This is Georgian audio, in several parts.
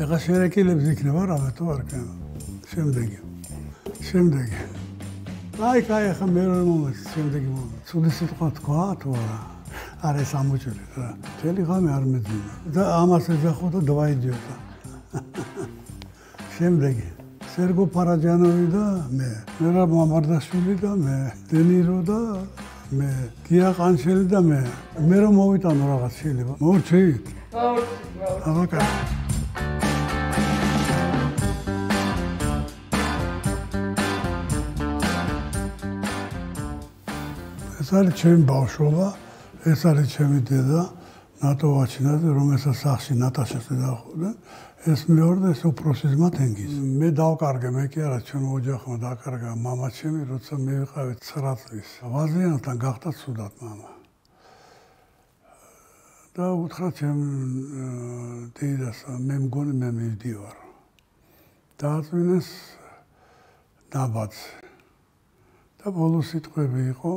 Ega şerekelimiz ikna var ama tuvarken. Şimdiki. Ay kayıkın merhum olmuş. Şimdiki olmuş. Sudisi tukat kuat tuvara. Arayı samuçuluk. Çeliğam yarmedin. Ama size kutu dua ediyordu. Şimdiki. Sergო ფარაჯანოვი da me, Mərab Mamardashvili da me, De Niro da me, Giya Qançeli da me. Mero movitan ragats şeliba. Morçeyit. Avaka. ეს არის ჩემი ბავშვობა, ეს არის ჩემი დედა, ნატოვაჩინაძე, რომელსაც სახში ნატაშას დაახლოდნენ. ეს მეორე ეს უფროსის მათენგის. მე დავკარგე, მე კი არა, ჩვენ ოჯახმა დაკარგა мама ჩემი, როცა მე ვიყავი 9 წლის. ვაზიანთან გახდა ცუდად мама. და უთხრა ჩემ დედას, მე მგონი მე მივდივარ. დააწვინეს დაბაც. და ბოლო სიტყვები იყო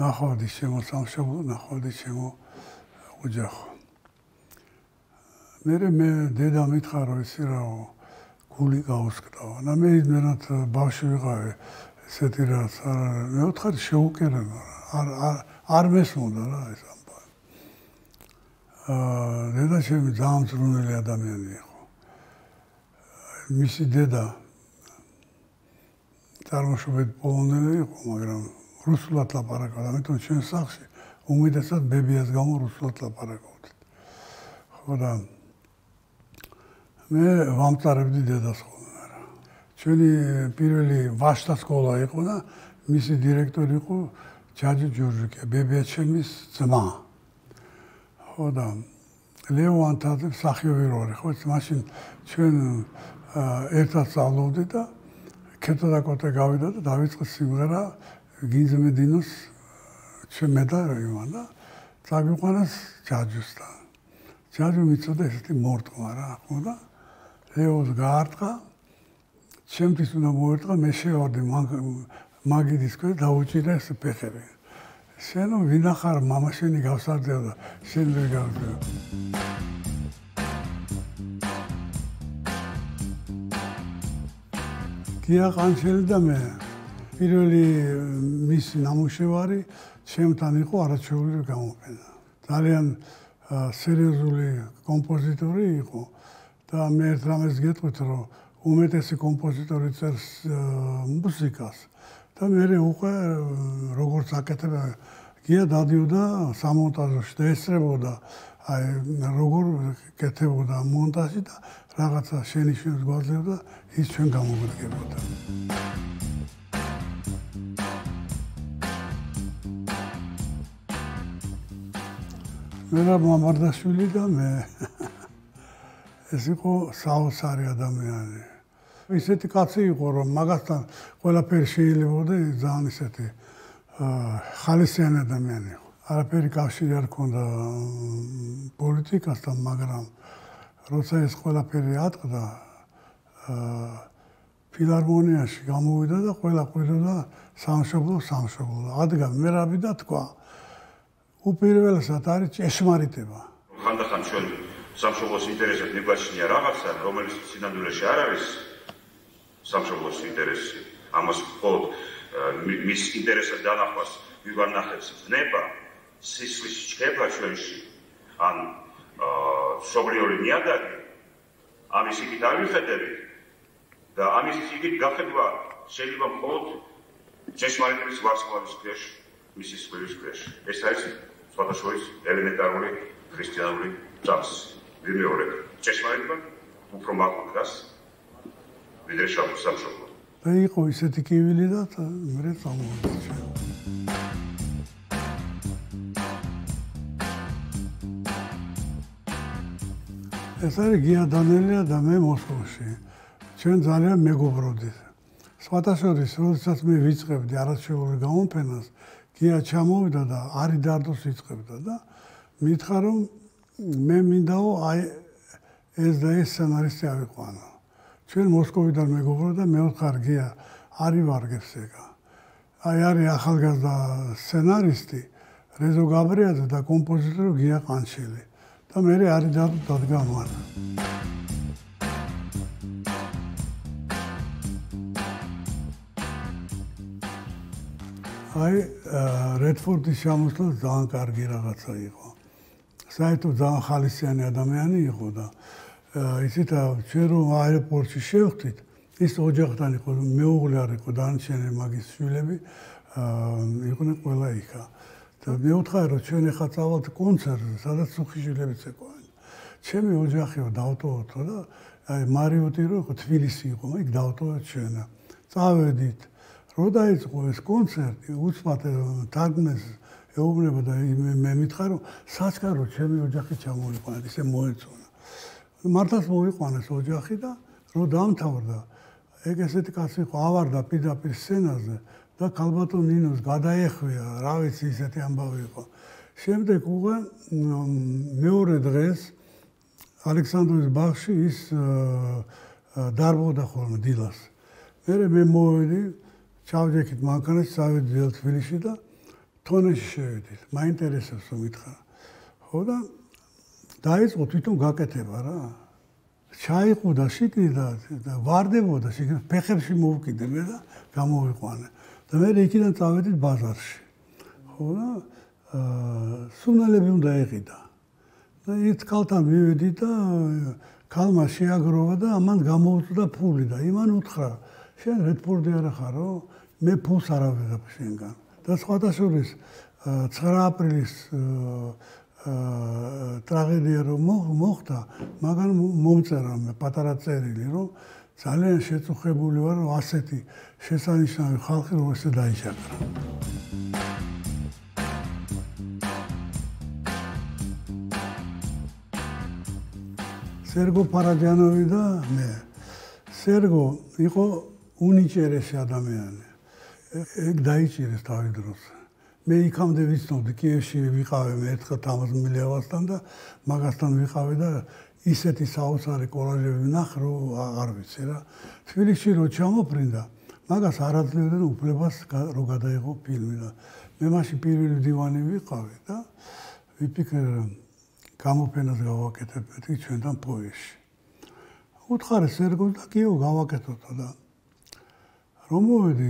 ნახვდი შემო სამშობლო, ნახვდი შემო ოჯახო. მე დედამ ითხრა რომ ისიაო გული გაუსკდა. მე იმენად ბავშვი ვიყავი, ესეთი რაც არა, მეოთხად შეუკერა, არ მესმოდა რა ეს ამბავი. დედა ჩემი ძამწრუნული ადამიანი იყო. მისი დედა წარმოშობით პოლონელი იყო, მაგრამ რუსულად ლაპარაკობდა, ამიტომ ჩვენ სახლში უმეტესად ბებიას გამო რუსულად ლაპარაკობდით. ხო და მე ვამწარებდი დედას ხოლმე რა. ჩვენი პირველი ვაშთა სკოლა იყო და მისი დირექტორი იყო ჯაჯი ჯორჯიკე, ბებიაჩემის ძმა. ხო და ლევანტაძე მსახიობი რორი, ხო, მაშინ ჩვენ ერთად სწავლობდით და ქეთო და კოტე გავიდა და დავიწყე სიმღერა გინზმედინოს შემედა ივანა წაგიყვანეს ჯაჯუსთან. ჯაჯუ მიწოდა ესეთი მორტყმა რა, ხო და ლეოს გაარტყა. ჩემთვის უნდა მოერტყა, მე შევარდი მაგიდის ქვეშ დაუჭირა ეს ფეხები. შენო ვინ ახარ мама შენი გავსარდია და შენ ვერ გავდივარ. გია ყანჩელი და მე პირველი მისი ნამუშევარი ჩემთან იყო არაჩვეულებრივ გამოყენა. ძალიან სერიოზული კომპოზიტორი იყო და მე ერთ რამეს გეტყვით, რომ უმეტესი კომპოზიტორი წერს მუსიკას და მე უკვე როგორც აკეთებ გია დადიოდა სამონტაჟოში და ესწრებოდა აი როგორ კეთებოდა მონტაჟი და რაღაცა შენი შენს გვაძლევდა, ის ჩვენ გამოგვიდგებოდა. მერაბ მამარდაშვილი და მე ეს იყო საოცარი ადამიანი. ისეთი კაცი იყო, რომ მაგასთან ყველაფერი შეიძლებოდა, ძალიან ისეთი ხალისიანი ადამიანი იყო. არაფერი კავშირი არ ჰქონდა პოლიტიკასთან, მაგრამ როცა ეს ყველაფერი ატყდა, ფილარმონიაში გამოვიდა და ყველა ყვიროდა სამშობლო. ადგა მერაბი და თქვა უპირველესად არის ჭეშმარიტება. ხანდახან ჩვენ სამშობლოს ინტერესად მიგვაჩნია რაღაცა, რომელიც სინამდვილეში არ არის სამშობლოს ინტერესი. ამას მხოლოდ მის ინტერესად დანახვას მივარნახებს ზნება, სისხლის ჩქება ჩვენში, ან მშობლიური ნიადაგი. ამის იქით არ ვიხედებით და ამის იქით გახედვა შეიძლება მხოლოდ ჭეშმარიტების ვარსკვლავის ქვეშ. მისი სკოლის ქვეშ. ეს არის სხვადასხვა ელემენტარული ქრისტიანული წამსი. ვიმეორებ, ჭეშმარიტება უფრო მაგალითს ვიდრე სამშობლო. და იყო ისეთი კივილი და მე წამოვიდა. ეს არის გია დანელია და მე მოსკოვში. ჩვენ ძალიან მეგობრობდით. სხვადასხვა როდესაც მე ვიწყებდი არაჩვეულებრივ გამოფენას, გია ჩამოვიდა და არი დარდოს იწყებდა და მითხრა, რომ მე მინდაო აი ეს და ეს სცენარისტი ავიყვანო. ჩვენ მოსკოვიდან მეგობრობ და მეოთხარ გია არი ვარგებს ეგა. აი არის ახალგაზრდა სცენარისტი რეზო გაბრიაძე და კომპოზიტორი გია ყანჩელი და მე არი დარდო დადგა მან. Ay Redford'un şamusla zan kargira katsayı ko. Sayto zan halisiyani adam yani yiko da. İşte çeru aile porçi şevktit. İşte ocaktan yiko meyveler yiko dançene magis şulebi yiko ne kolay yika. Tabii otkayro çene katsavat konser sadat suhi şulebi sekoan. Çemi ocak yiko dağıto otoda. Ay Mario tiro yiko Tbilisi yiko ma ik dağıto çene. Savedit. Rodayız koyes konserti, uçmadı takmes, evre bada, memit karo, saç karo, çemi ocakı çamur koyar, işte moğet sonra. Martas moğet koyar, ocakı da, rodam tavrda. Ekeseti kası kovar da, pida pissenazda, da kalbaton ninus, gadayıxvya, ravitsi seti ambavi ko. Şimdi kuga, meore dres, Aleksandros Bakşis, darbo da xolma dilas. Mere memoedi. Çavdekit mankanı savet zelt filişi da tonaj şöyledir. Ma intereses sumitra. O da daiz otitun gakete var ha. Çay kudaşit da vardı bu da. Çünkü pekerşi muvki demedi da kamuvi kuane. Demek ikiden savetit bazarşı. O da sunale bim dayıqi da. İt kaltan büyüdü da kalma şia grova da aman kamuvi da puli da iman utkra. Şen Redford'u araxaro me pul saravega pşengan. Da sqvataşuris 9 aprilis tragedia ro moxta, magan momtsera me patara tserili ro zalyan shetsukhebuli var ro aseti shesanishnami xalqi ro ese daishakra. Sergo Farajanov da me. Sergo iko უნიჭერესი ადამიანი. ეგ დაიჭირეს თავი დროს. მე იქამდე ვიცნობდი, კიევში ვიყავი მე 14 მილევასთან და მაგასთან ვიყავი და ისეთი საოცარი კოლაჟები ვნახე, რომ აღარ ვიცი რა. თბილისში რო ჩამოფრინდა, მაგას არ აძლევდნენ უფლებას რო გადაეღო ფილმი და მე მაშინ პირველი დივანი ვიყავი და ვიფიქრე რომ გამოფენას გავაკეთებ ერთი ჩვენთან პოეში. უთხარი სერგო და კიო გავაკეთოთ და Romuvedi,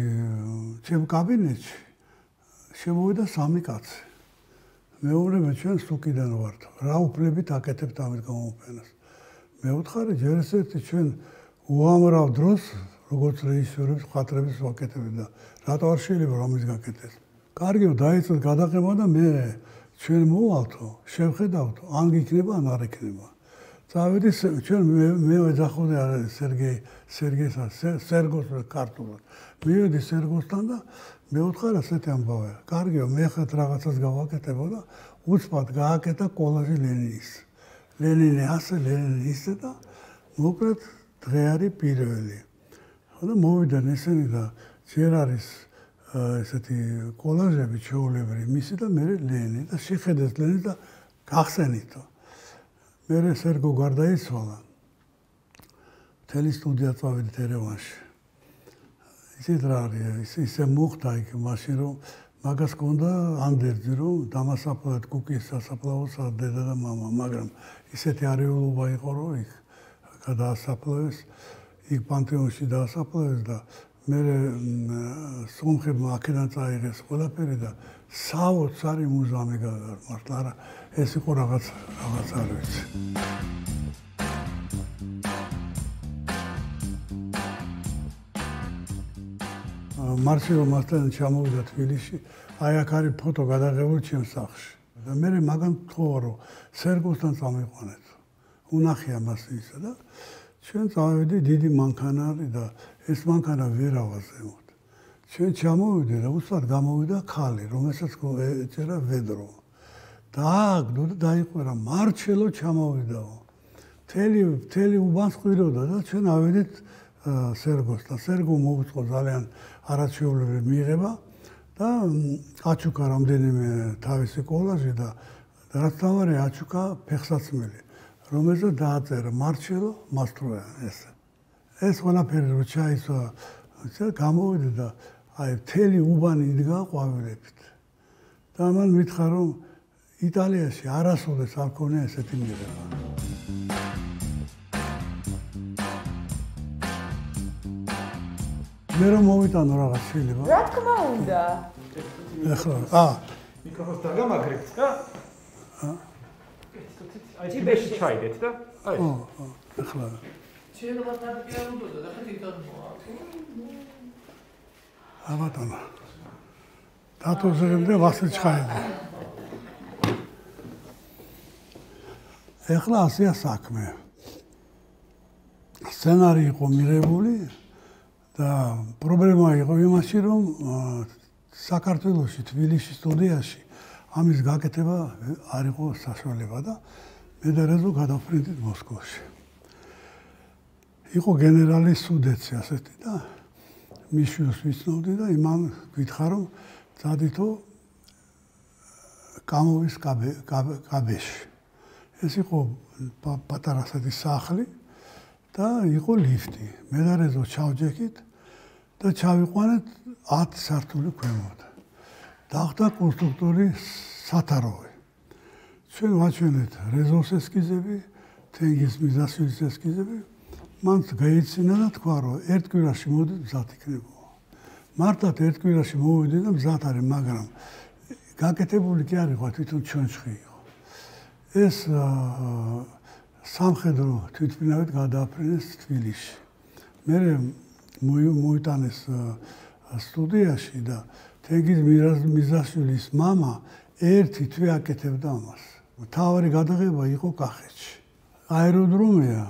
çem kabinet, şemoyda samikat. Meure meçen sukiden vardı. Rauplebit aketep tamir kamupenas. Meutkare cereset için uamra dros, rogot reisörüs, katrebis vaketevida. Rat arşili bramiz gaketes. Kargio dayıtsız gadakemada mere, çen mualto, şevke davto, angikneba, narikneba. Savedi çön meve zaxoda Sergeysa Sergos kartular. Mevedi Sergos'tan da meutkara seten bava. Kargio mexet ragatsas gavaketeboda utspat gaaketa kolaji Leninis. Lenini ase Leninis'te da mokret dğeari pireveli. Oda movidan eseni da jer aris eseti kolajები ჩეულებრი მისი და მე Lenini da შეხედეს Lenini da გახსენით. Mere Sergo გარდაიცვალა. მთელი სტუდია წავიდა ერევანში. ისეთ რა არის, ისე მოხდა იქ მაშინ რომ მაგას კონდა ანდერძი რომ დამასაფლავად კუკის სასაფლაოს დედა და мама, მაგრამ ისეთი არეულობა იყო რომ იქ გადაასაფლავეს, იქ პანთეონში დაასაფლავეს და მერე სომხებმა აქედან წაიღეს ყველაფერი და საოცარი მუზეუმი გაიმართა რა. ეს იყო რაღაც არ ვიცი. მარჩელო მასტროიანი ჩამოვიდა თბილისში, აი აქ არის ფოტო გადაღებული ჩემს სახლში. და მე მაგან ვთხოვა რომ სერგოსთან წამიყვანეთ. უნახე ამას ისა და ჩვენ წავედი დიდი მანქანარი და ეს მანქანა ვერ ავაზევთ. ჩვენ ჩამოვიდე და უცბად გამოვიდა ქალი, რომელსაც ეჭერა ვედრო. დააგდო და დაიყვირა მარჩელო ჩამოვიდაო. მთელი უბანს ყვიროდა და ჩვენ ავედით სერგოსთან. სერგო მოუწყო ძალიან არაჩვეულებრივი მიიღება და აჩუკა რამდენიმე თავისი კოლაჟი და რაც თავარი აჩუკა ფეხსაცმელი, რომელზეც დააწერა მარჩელო მასტროიანი ეს. ეს ყველაფერი რო ჩაისვა, გამოვიდა და აი მთელი უბანი იდგა ყვავილებით. და ამან მითხრა რომ İtalya'sı arasındaki arkone esetimleri var. Meramovitan orada şeyli var. Rahat kıma onda. Mikrofon takam akript da. Ayçi beşi çay dedi da. Ay. Ekran. Çiğne batardı bir an oldu da. Hadi gidelim. Ama tamam. Tato zırhında vasıl çaydı. Eklas yasak mı? Senaryo komirebuli da problema იყო იმაში რომ საქართველოში თბილისის სტუდიაში ამის გაკეთება არ იყო საშუალება და მე დარეზო გადავფრინდით მოსკოვში. იყო გენერალი სუდეცი ასეთი და მიშულს ვიცნობდი და იმან გითხა რომ წადითო გამოვის კაბეში. ეს იყო პატარა ასეთი სახლი და იყო ლიფტი. მე დარეზო ჩავჯექით და ჩავიყვანეთ 10 სართული ქვემოთ. დახტა კონსტრუქტორი სათაროვი. ჩვენ ვაჩვენეთ რეზოს ესკიზები, თენგიზ მიზაშვილის ესკიზები. მან გაიცინა და თქვა რომ ერთ კვირაში მოდი მზად იქნებოდა. მართლაც ერთ კვირაში მოვიდი და მზად არ იყო, მაგრამ გაკეთებული კი არ იყო, თვითონ ჩონჩხი იყო. ეს სამხედრო თვითმფრინავით გადააფრინეს თბილისში. მე მოიტანეს სტუდიაში და თენგიზ მიზაშვილის мама ერთი თვე აკეთებდა ამას. მთავარი გადაღება იყო კახეთში. აეროდრომია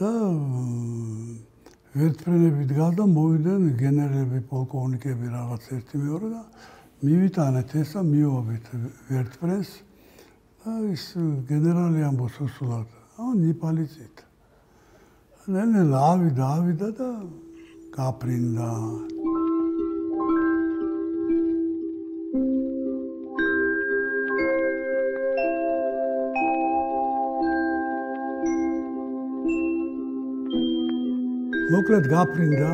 და ვერტფრენები დგას და მოვიდნენ გენერლები, პოლკოვნიკები რაღაც ერთი მეორე და მივიტანეთ ესა მიოვაბეთ ვერტფრენს. Ays generali ambosusular. Ama Nepalizit. Nene lavida da kaprinda. Moklet kaprinda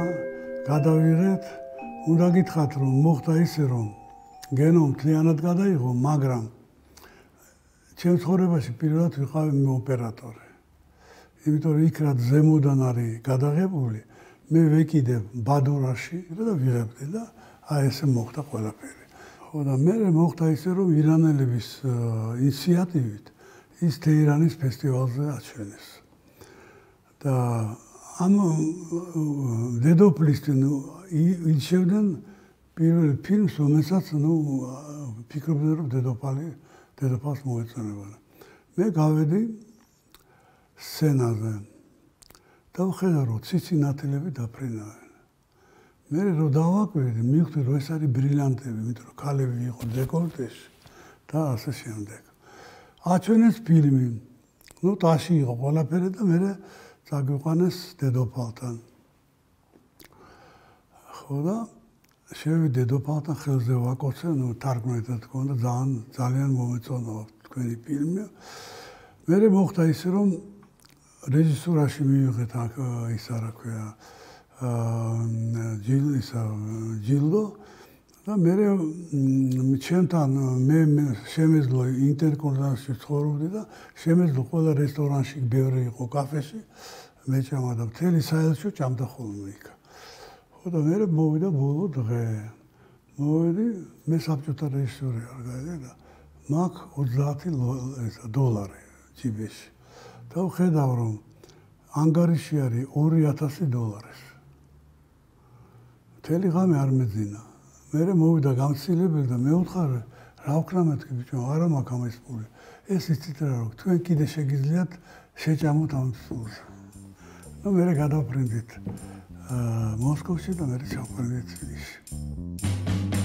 gadaviret unda gitxat rom moxta ise rom genom tlianat gadaigo magram ჩემს ცხოვრებაში პირველად ვიყავი მე ოპერატორი. იმიტომ რომ იქ რა ზემოდან არის გადაღებული, მე ვეკიდებ ბადურაში და ვიღებდი და აი ესე მოხდა ყველაფერი. ხო და მე მოხდა ისე რომ ირანელების ინიციატივით ის თეირანის ფესტივალზე აჩვენეს. და ამ დედოფლისთან იშევდნენ პირველ ფილმს, რომელსაც ფიქრობდნენ რომ დედოფალი დედოფალს მოეწონებოდა. მე გავედი სცენაზე და ვხედავ რომ ციცინათელები დაფრინავენ. მე რო დავაკვირდი, მივხვდი რომ ეს არის ბრილიანტები, იმიტომ რომ ქალები იყო დეკოლტეში და ასე შემდეგ. აჩვენეს ფილმი. ნუ ტაში იყო ყველაფერი და მე წაგვიყვანეს დედოფალთან. ხო და შევი დედოფალთან ხელზე ვაკოცე, თარგმანთან გქონდა ძალიან მომეწონა თქვენი ფილმი. მე მოხდა ისე რომ რეჟისურაში მივიღეთ აქ ის რა ქვია ჯილდო და მე ჩემთან მე შემეძლო ინტერკონტინენტში ცხოვრობდი და შემეძლო ყველა რესტორანში, ბევრი იყო კაფეში მეჭამა და მთელი საელჩო ჭამდა ხოლმე იქ. და მე მოვიდა ბოლო დღე. მოვიდი, მე საბჭოთა რეჟისორი არ გაიგე. მაგ 30 დოლარი ჯიბეში. და ვხედავ რომ ანგარიში არის 2000 დოლარი. მთელი ღამე არ მეძინა. მე მოვიდა გამცილებელი და მეუთხარ რა ვქნამეთ კი ბიჭო, არა მაქვს ამის პული. ეს ისიც რა აქვს, თქვენ კიდე შეგიძლიათ შეჭამოთ ამ პულს. და მე გადავფრინდით. Moskov'da da böyle şampanya etmiş.